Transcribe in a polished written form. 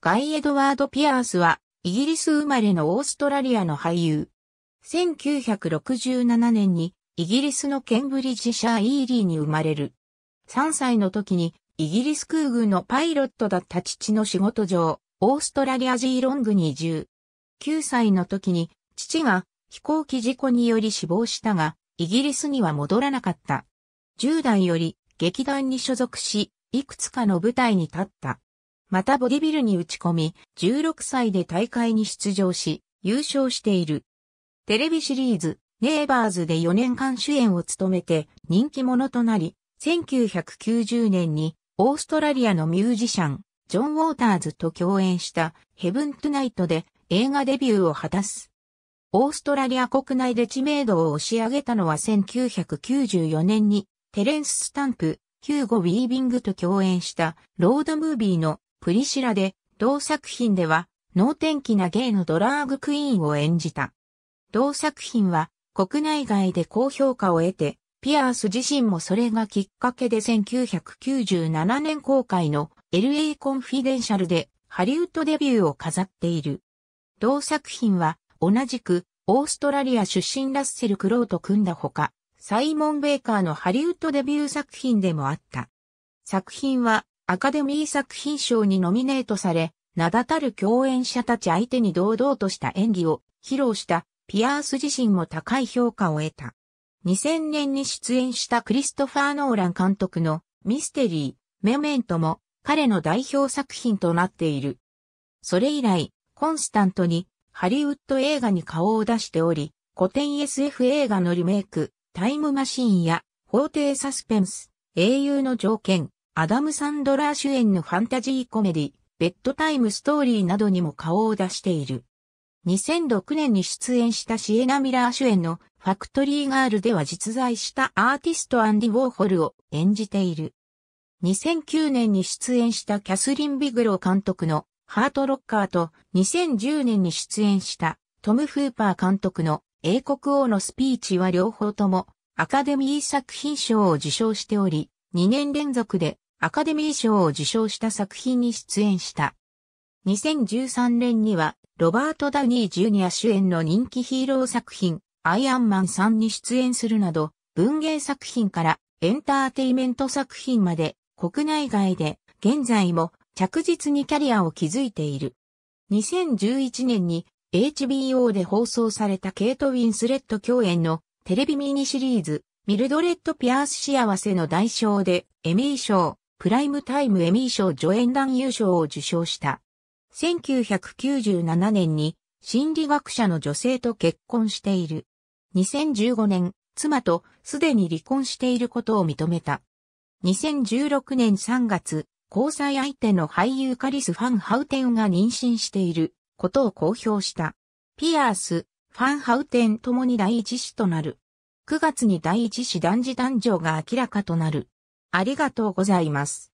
ガイ・エドワード・ピアースは、イギリス生まれのオーストラリアの俳優。1967年に、イギリスのケンブリッジシャー・イーリーに生まれる。3歳の時に、イギリス空軍のパイロットだった父の仕事上、オーストラリアジーロングに移住。9歳の時に、父が飛行機事故により死亡したが、イギリスには戻らなかった。10代より劇団に所属し、いくつかの舞台に立った。またボディビルに打ち込み、16歳で大会に出場し、優勝している。テレビシリーズ、ネイバーズで4年間主演を務めて人気者となり、1990年にオーストラリアのミュージシャン、ジョン・ウォーターズと共演したHeaven Tonightで映画デビューを果たす。オーストラリア国内で知名度を押し上げたのは1994年にテレンス・スタンプ、ヒューゴ・ウィービングと共演したロードムービーのプリシラで、同作品では能天気なゲイのドラァグクイーンを演じた。同作品は国内外で高評価を得て、ピアース自身もそれがきっかけで1997年公開の LA Confidential でハリウッドデビューを飾っている。同作品は同じくオーストラリア出身ラッセル・クロウと組んだほか、サイモン・ベーカーのハリウッドデビュー作品でもあった。作品はアカデミー作品賞にノミネートされ、名だたる共演者たち相手に堂々とした演技を披露したピアース自身も高い評価を得た。2000年に出演したクリストファー・ノーラン監督のミステリー、メメントも彼の代表作品となっている。それ以来、コンスタントにハリウッド映画に顔を出しており、古典 SF 映画のリメイク、タイムマシーンや法廷サスペンス、英雄の条件、アダム・サンドラー主演のファンタジーコメディ、ベッドタイムストーリーなどにも顔を出している。2006年に出演したシエナ・ミラー主演のファクトリーガールでは実在したアーティストアンディ・ウォーホルを演じている。2009年に出演したキャスリン・ビグロー監督のハートロッカーと2010年に出演したトム・フーパー監督の英国王のスピーチは両方ともアカデミー作品賞を受賞しており、2年連続でアカデミー賞を受賞した作品に出演した。2013年にはロバート・ダウニー・ジュニア主演の人気ヒーロー作品、アイアンマン3に出演するなど、文芸作品からエンターテイメント作品まで、国内外で現在も着実にキャリアを築いている。2011年に HBO で放送されたケイト・ウィンスレット共演のテレビミニシリーズ、ミルドレッド・ピアース幸せの代償でエミー賞、プライムタイムエミー賞助演男優賞を受賞した。1997年に心理学者の女性と結婚している。2015年、妻とすでに離婚していることを認めた。2016年3月、交際相手の俳優カリス・ファン・ハウテンが妊娠していることを公表した。ピアース、ファン・ハウテンともに第一子となる。9月に第一子男児誕生が明らかとなる。ありがとうございます。